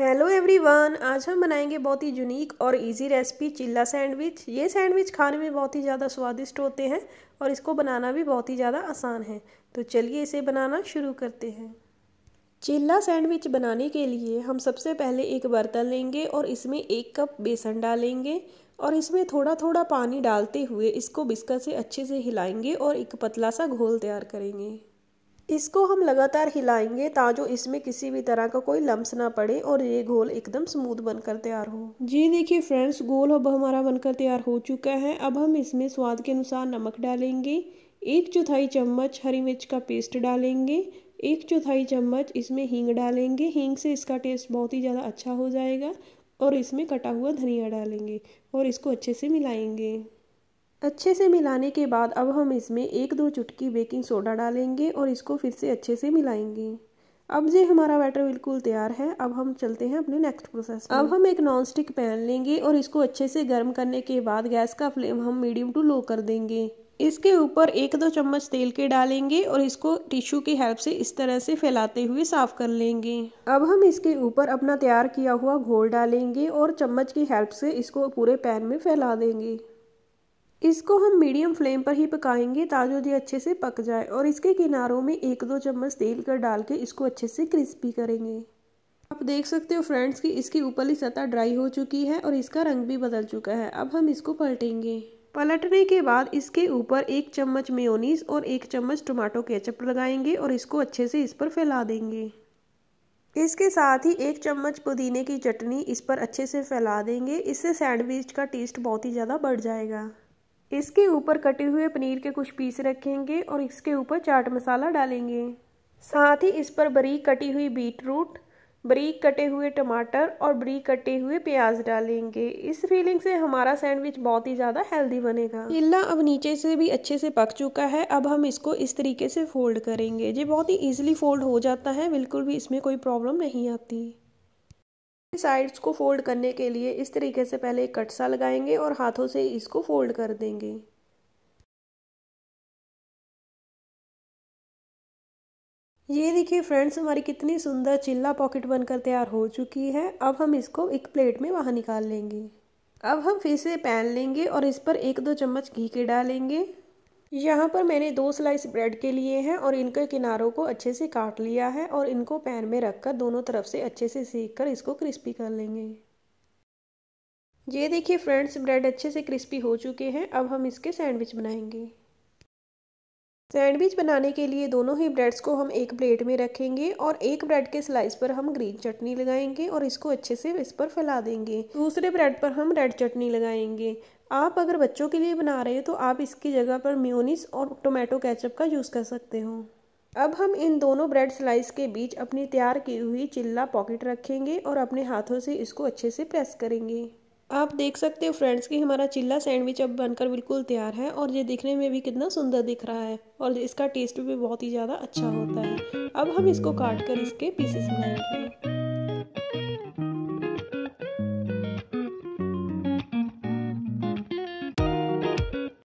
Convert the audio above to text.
Hello everyone, आज हम बनाएंगे बहुत ही यूनिक और इजी रेसिपी चिल्ला सैंडविच। ये सैंडविच खाने में बहुत ही ज़्यादा स्वादिष्ट होते हैं और इसको बनाना भी बहुत ही ज़्यादा आसान है। तो चलिए इसे बनाना शुरू करते हैं। चिल्ला सैंडविच बनाने के लिए हम सबसे पहले एक बर्तन लेंगे और इसमें 1 कप बेसन डालेंगे और इसमें थोड़ा थोड़ा पानी डालते हुए इसको बिस्किट से अच्छे से हिलाएँगे और एक पतला सा घोल तैयार करेंगे। इसको हम लगातार हिलाएंगे ताकि इसमें किसी भी तरह का कोई लम्स ना पड़े और ये घोल एकदम स्मूथ बनकर तैयार हो। जी देखिए फ्रेंड्स, घोल अब हमारा बनकर तैयार हो चुका है। अब हम इसमें स्वाद के अनुसार नमक डालेंगे, 1 चौथाई चम्मच हरी मिर्च का पेस्ट डालेंगे, 1 चौथाई चम्मच इसमें हींग डालेंगे। हींग से इसका टेस्ट बहुत ही ज़्यादा अच्छा हो जाएगा और इसमें कटा हुआ धनिया डालेंगे और इसको अच्छे से मिलाएंगे। अच्छे से मिलाने के बाद अब हम इसमें 1-2 चुटकी बेकिंग सोडा डालेंगे और इसको फिर से अच्छे से मिलाएंगे। अब ये हमारा बैटर बिल्कुल तैयार है। अब हम चलते हैं अपने नेक्स्ट प्रोसेस में। अब हम एक नॉनस्टिक पैन लेंगे और इसको अच्छे से गर्म करने के बाद गैस का फ्लेम हम मीडियम टू लो कर देंगे। इसके ऊपर 1-2 चम्मच तेल के डालेंगे और इसको टिश्यू की हेल्प से इस तरह से फैलाते हुए साफ कर लेंगे। अब हम इसके ऊपर अपना तैयार किया हुआ घोल डालेंगे और चम्मच की हेल्प से इसको पूरे पैन में फैला देंगे। इसको हम मीडियम फ्लेम पर ही पकाएंगे ताकि ये अच्छे से पक जाए और इसके किनारों में 1-2 चम्मच तेल का डाल के इसको अच्छे से क्रिस्पी करेंगे। आप देख सकते हो फ्रेंड्स कि इसकी ऊपरली सतह ड्राई हो चुकी है और इसका रंग भी बदल चुका है। अब हम इसको पलटेंगे। पलटने के बाद इसके ऊपर 1 चम्मच मेयोनीज और 1 चम्मच टोमेटो केचप लगाएंगे और इसको अच्छे से इस पर फैला देंगे। इसके साथ ही 1 चम्मच पुदीने की चटनी इस पर अच्छे से फैला देंगे। इससे सैंडविच का टेस्ट बहुत ही ज़्यादा बढ़ जाएगा। इसके ऊपर कटे हुए पनीर के कुछ पीस रखेंगे और इसके ऊपर चाट मसाला डालेंगे। साथ ही इस पर बारीक कटी हुई बीट रूट, बारीक कटे हुए टमाटर और बारीक कटे हुए प्याज डालेंगे। इस फीलिंग से हमारा सैंडविच बहुत ही ज़्यादा हेल्दी बनेगा। चिल्ला अब नीचे से भी अच्छे से पक चुका है। अब हम इसको इस तरीके से फोल्ड करेंगे। ये बहुत ही ईजिली फोल्ड हो जाता है, बिल्कुल भी इसमें कोई प्रॉब्लम नहीं आती। साइड्स को फोल्ड करने के लिए इस तरीके से पहले एक कटसा लगाएंगे और हाथों से इसको फोल्ड कर देंगे। ये देखिए फ्रेंड्स, हमारी कितनी सुंदर चिल्ला पॉकेट बनकर तैयार हो चुकी है। अब हम इसको एक प्लेट में बाहर निकाल लेंगे। अब हम फिर से पैन लेंगे और इस पर 1-2 चम्मच घी के डालेंगे। यहाँ पर मैंने 2 स्लाइस ब्रेड के लिए हैं और इनके किनारों को अच्छे से काट लिया है और इनको पैन में रखकर दोनों तरफ से अच्छे से सेक कर इसको क्रिस्पी कर लेंगे। ये देखिए फ्रेंड्स, ब्रेड अच्छे से क्रिस्पी हो चुके हैं। अब हम इसके सैंडविच बनाएंगे। सैंडविच बनाने के लिए दोनों ही ब्रेड्स को हम एक प्लेट में रखेंगे और एक ब्रेड के स्लाइस पर हम ग्रीन चटनी लगाएंगे और इसको अच्छे से इस पर फैला देंगे। दूसरे ब्रेड पर हम रेड चटनी लगाएंगे। आप अगर बच्चों के लिए बना रहे हो तो आप इसकी जगह पर मेयोनीज और टोमेटो केचप का यूज़ कर सकते हो। अब हम इन दोनों ब्रेड स्लाइस के बीच अपनी तैयार की हुई चिल्ला पॉकेट रखेंगे और अपने हाथों से इसको अच्छे से प्रेस करेंगे। आप देख सकते हो फ्रेंड्स कि हमारा चिल्ला सैंडविच अब बनकर बिल्कुल तैयार है और ये दिखने में भी कितना सुंदर दिख रहा है और इसका टेस्ट भी बहुत ही ज़्यादा अच्छा होता है। अब हम इसको काट कर इसके पीसेस बनाएंगे।